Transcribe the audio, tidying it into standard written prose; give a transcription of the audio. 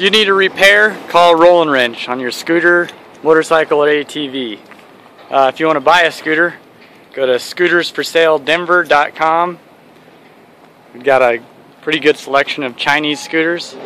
If you need a repair, call Rolling Wrench on your scooter, motorcycle, or ATV. If you want to buy a scooter, go to ScootersForSaleDenver.com. We've got a pretty good selection of Chinese scooters.